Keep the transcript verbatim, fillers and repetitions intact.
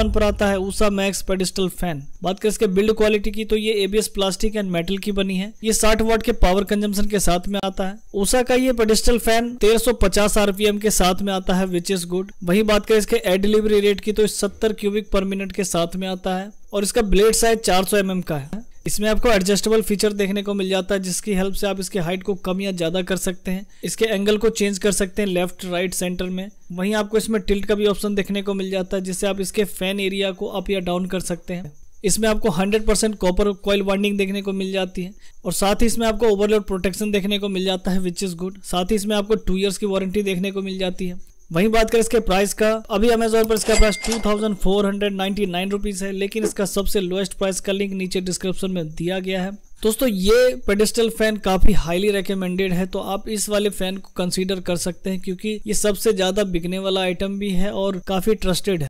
One पर आता है उषा मैक्स पेडिस्टल फैन। बात करें इसके बिल्ड क्वालिटी की तो ये एबीएस प्लास्टिक एंड मेटल की बनी है। ये साठ वाट के पावर कंजम्पशन के साथ में आता है। उषा का ये पेडिस्टल फैन तेरह सौ पचास आरपीएम के साथ में आता है, विच इज गुड। वही बात करें इसके एयर डिलीवरी रेट की तो सत्तर क्यूबिक पर मिनट के साथ में आता है और इसका ब्लेड साइज चार सौ एम एम का है। इसमें आपको एडजस्टेबल फीचर देखने को मिल जाता है जिसकी हेल्प से आप इसके हाइट को कम या ज्यादा कर सकते हैं। इसके एंगल को चेंज कर सकते हैं लेफ्ट राइट सेंटर में। वहीं आपको इसमें टिल्ट का भी ऑप्शन देखने को मिल जाता है जिससे आप इसके फैन एरिया को अप या डाउन कर सकते हैं। इसमें आपको hundred percent copper coil winding देखने को मिल जाती है और साथ ही इसमें आपको ओवरलोड प्रोटेक्शन देखने को मिल जाता है, विच इज गुड। साथ ही इसमें आपको टू ईयर्स की वारंटी देखने को मिल जाती है। वहीं बात करें इसके प्राइस का, अभी अमेजोन पर इसका price two thousand four hundred ninety nine rupees है, लेकिन इसका सबसे लोएस्ट प्राइस का लिंक नीचे डिस्क्रिप्शन में दिया गया है। दोस्तों ये पेडिस्टल फैन काफी हाईली रेकमेंडेड है, तो आप इस वाले फैन को कंसीडर कर सकते हैं क्योंकि ये सबसे ज्यादा बिकने वाला आइटम भी है और काफी ट्रस्टेड है।